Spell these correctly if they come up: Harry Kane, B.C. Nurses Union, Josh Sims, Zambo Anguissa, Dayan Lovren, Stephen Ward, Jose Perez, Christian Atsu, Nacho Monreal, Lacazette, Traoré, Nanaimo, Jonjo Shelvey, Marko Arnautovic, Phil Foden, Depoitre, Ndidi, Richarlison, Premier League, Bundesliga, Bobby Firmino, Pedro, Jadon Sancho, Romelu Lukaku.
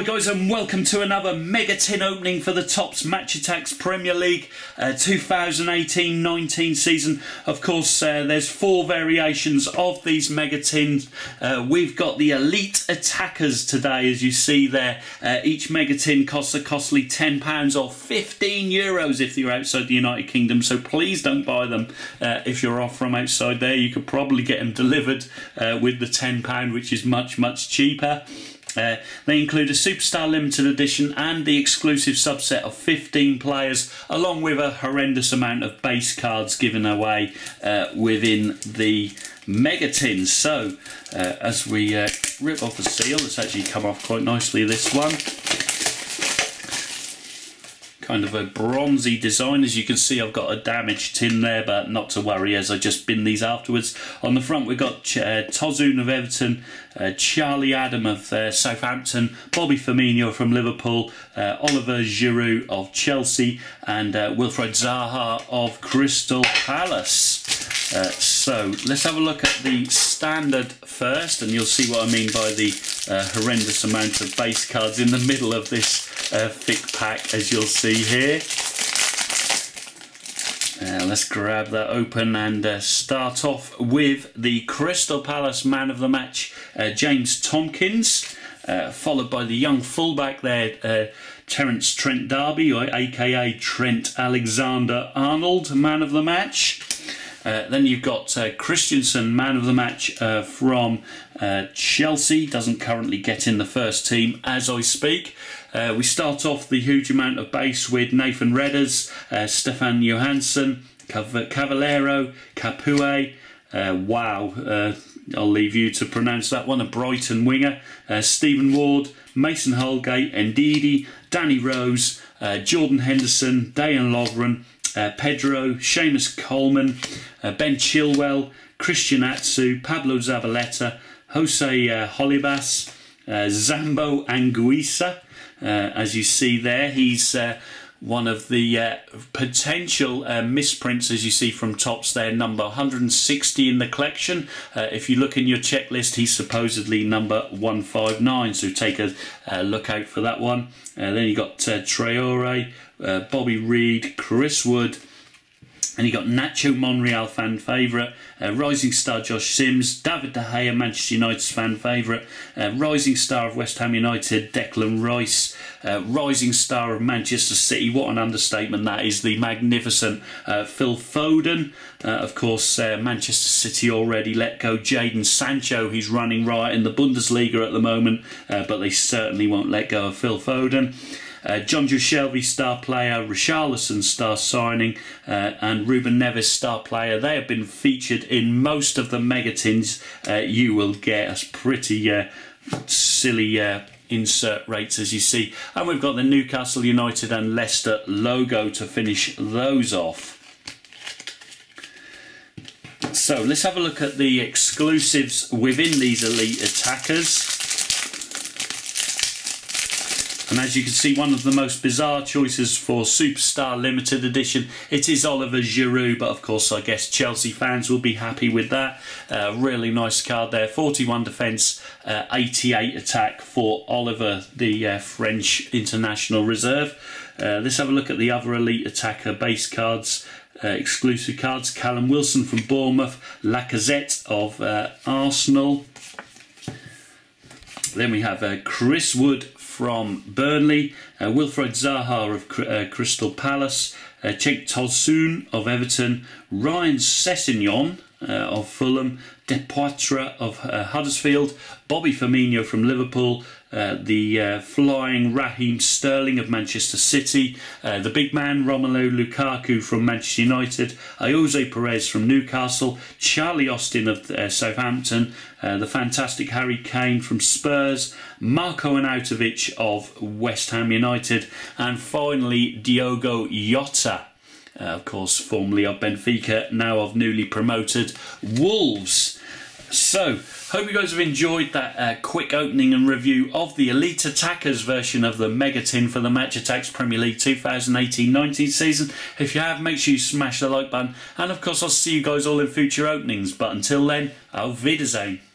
Hi guys, and welcome to another mega tin opening for the Topps Match Attacks Premier League 2018-19 season. Of course, there's four variations of these mega tins. We've got the elite attackers today, as you see there. Each mega tin costs a costly £10 or €15 if you're outside the United Kingdom. So please don't buy them if you're off from outside there. You could probably get them delivered with the £10, which is much cheaper. They include a Superstar Limited Edition and the exclusive subset of 15 players, along with a horrendous amount of base cards given away within the mega tins. So, as we rip off the seal, it's actually come off quite nicely, this one. Kind of a bronzy design. As you can see, I've got a damaged tin there, but not to worry as I just bin these afterwards. On the front we've got Tosun of Everton, Charlie Adam of Southampton, Bobby Firmino from Liverpool, Olivier Giroud of Chelsea, and Wilfried Zaha of Crystal Palace. So let's have a look at the standard first, and you'll see what I mean by the horrendous amount of base cards in the middle of this thick pack, as you'll see here. Let's grab that open and start off with the Crystal Palace man of the match, James Tomkins, followed by the young fullback there, Terence Trent Derby, or aka Trent Alexander-Arnold, man of the match. Then you've got Christensen, man of the match from Chelsea. Doesn't currently get in the first team as I speak. We start off the huge amount of base with Nathan Redders, Stefan Johansson, Cav Cavalero, Capoue. I'll leave you to pronounce that one. A Brighton winger, Stephen Ward, Mason Holgate, Ndidi, Danny Rose, Jordan Henderson, Dayan Lovren, Pedro, Seamus Coleman, Ben Chilwell, Christian Atsu, Pablo Zavaleta, Jose Holibas, Zambo Anguissa. As you see there, he's one of the potential misprints, as you see from Topps there, number 160 in the collection. If you look in your checklist, he's supposedly number 159, so take a look out for that one. Then you got Traoré, Bobby Reed, Chris Wood, and you got Nacho Monreal, fan favourite, rising star Josh Sims, David De Gea, Manchester United's fan favourite, rising star of West Ham United, Declan Rice, rising star of Manchester City. What an understatement that is, the magnificent Phil Foden. Of course, Manchester City already let go Jadon Sancho, who's running riot in the Bundesliga at the moment, but they certainly won't let go of Phil Foden. Jonjo Shelvey, star player, Richarlison, star signing, and Ruben Neves, star player. They have been featured in most of the megatins. You will get us pretty silly insert rates, as you see. And we've got the Newcastle United and Leicester logo to finish those off. So let's have a look at the exclusives within these elite attackers. And as you can see, one of the most bizarre choices for Superstar Limited Edition, it is Olivier Giroud, but of course I guess Chelsea fans will be happy with that. Really nice card there, 41 defence, 88 attack for Olivier, the French international reserve. Let's have a look at the other elite attacker base cards. Exclusive cards, Callum Wilson from Bournemouth, Lacazette of Arsenal. Then we have Chris Wood from Burnley, Wilfried Zaha of Crystal Palace, Cenk Tosun of Everton, Ryan Sessegnon of Fulham, Depoitre of Huddersfield, Bobby Firmino from Liverpool, the flying Raheem Sterling of Manchester City, the big man Romelu Lukaku from Manchester United, Jose Perez from Newcastle, Charlie Austin of Southampton, the fantastic Harry Kane from Spurs, Marko Arnautovic of West Ham United, and finally Diogo Jota. Of course, formerly of Benfica, now of newly promoted Wolves. So, hope you guys have enjoyed that quick opening and review of the Elite Attackers version of the Mega Tin for the Match Attacks Premier League 2018-19 season. If you have, make sure you smash the like button. And of course, I'll see you guys all in future openings. But until then, auf Wiedersehen.